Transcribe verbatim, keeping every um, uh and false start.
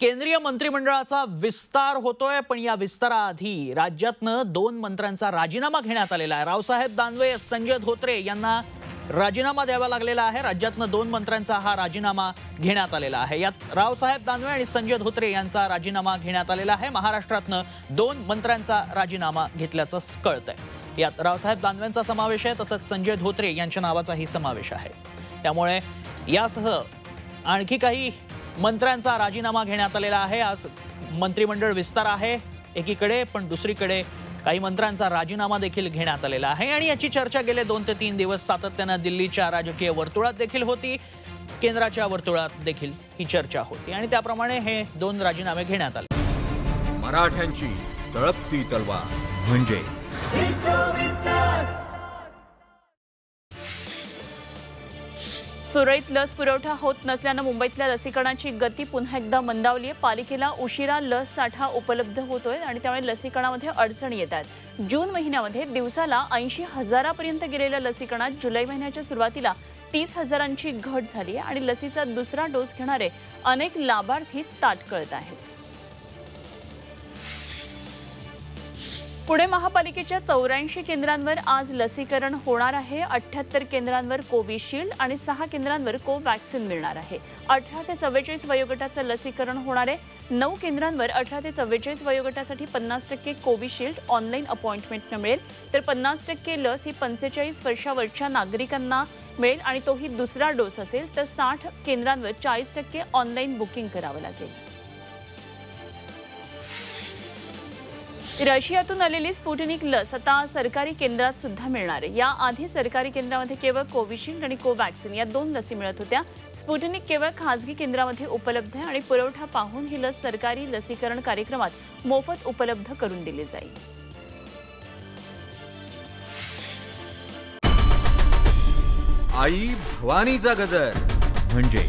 केंद्रीय मंत्रिमंडळाचा विस्तार होतोय, पण या विस्ताराआधी राज्यातनं दोन मंत्र्यांचा राजीनामा घेण्यात आलेला आहे। रावसाहेब दानवे, संजय धोत्रे यांना राजीनामा द्यावा लागलेला आहे। राज्यातनं दोन मंत्र्यांचा हा राजीनामा घेण्यात आलेला आहे। यात रावसाहेब दानवे आणि संजय धोत्रे यांचा राजीनामा घेण्यात आलेला आहे। महाराष्ट्रातनं दोन मंत्र्यांचा राजीनामा घेतल्याचं कळतंय। यात रावसाहेब दानवेंचा समावेश आहे, तसंच संजय धोत्रे यांच्या नावाचाही समावेश आहे। त्यामुळे यासह आणखी काही मंत्र्यांचा राजीनामा घेण्यात आलेला आहे। आज मंत्रिमंडळ विस्तार आहे एकीकडे, पण दुसरीकडे काही मंत्र्यांचा राजीनामा देखील घेण्यात आलेला आहे आणि याची चर्चा गेले दोन ते तीन दिवस सातत्याने दिल्लीच्या राजकीय वर्तुळात देखील होती, केंद्राच्या वर्तुळात देखील ही चर्चा होती आणि त्याप्रमाणे हे दोन राजीनामे घेण्यात आले। मराठ्यांची तळपती तलवार म्हणजे सुरळीत लस पुरवठा होत नसल्याने मुंबईतल्या लसीकरणाची गती पुन्हा एकदा मंदावली आहे। पालिकेला उशिरा लस साठा उपलब्ध होतोय आणि त्यामुळे लसीकरणामध्ये अडचणी येतात। जून महिन्यामध्ये दिवसाला ऐंशी हजारापर्यंत गेलेल्या लसीकरणात जुलै महिन्याच्या सुरुवातीला तीस हजारांची घट झाली आहे आणि लसीचा दुसरा डोस घेणारे अनेक लाभार्थी ताटकळत आहेत। पुणे महापालिकेच्या चौऱ्याऐंशी केंद्रांवर आज लसीकरण होणार आहे। अठ्याहत्तर केंद्रांवर कोविशिल्ड आणि सहा केंद्रांवर को-वॅक्सिन मिळणार आहे। अठरा ते चव्वेचाळीस वयोगटाचं लसीकरण होणार आहे। नऊ केंद्रांवर अठरा ते चव्वेचाळीस वयोगटासाठी पन्नास टक्के कोविशिल्ड ऑनलाईन अपॉइंटमेंट मिळेल, तर पन्नास टक्के लस ही पंचेचाळीस वर्षावरच्या नागरिकांना मिळेल आणि तोही दुसरा डोस असेल तर साठ केंद्रांवर चाळीस टक्के ऑनलाईन बुकिंग करावं लागेल। रशियातून आलेली स्पुटनिक लस आता सरकारी केंद्रात सुद्धा मिळणार आहे। याआधी सरकारी केंद्रामध्ये केवळ कोविशिल्ड आणि कोवॅक्सिन या दोन लसी मिळत होत्या। स्पुटनिक केवळ खासगी केंद्रामध्ये उपलब्ध आहे आणि पुरवठा पाहून ही लस सरकारी लसीकरण कार्यक्रमात मोफत उपलब्ध करून दिली जाईल। आई भवानीचा गजर म्हणजे